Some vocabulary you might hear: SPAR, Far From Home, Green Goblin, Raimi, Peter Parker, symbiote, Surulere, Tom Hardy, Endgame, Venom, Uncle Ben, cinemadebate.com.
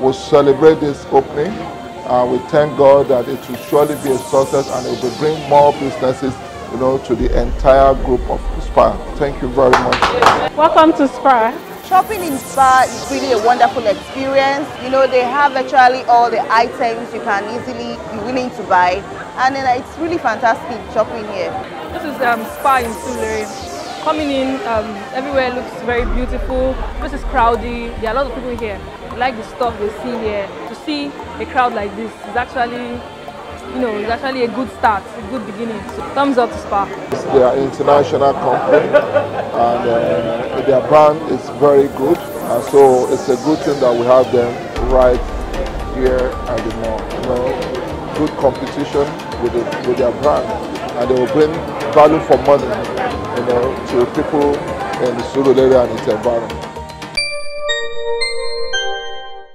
We celebrate this opening and we thank God that it will surely be a success and it will bring more businesses, you know, to the entire group of SPAR. Thank you very much. Welcome to SPAR. Shopping in SPAR is really a wonderful experience. You know, they have virtually all the items you can easily be willing to buy, and it's really fantastic shopping here. This is SPAR in Surulere. Coming in, everywhere looks very beautiful. This is crowded. There are a lot of people here. I like the stuff they see here. To see a crowd like this is actually, you know, it's actually a good start, a good beginning. So thumbs up to SPAR. They are an international company, and their brand is very good. And so it's a good thing that we have them right here at the mall. You know, good competition with their brand, and they will bring value for money, you know, to people in the Surulere and its environment.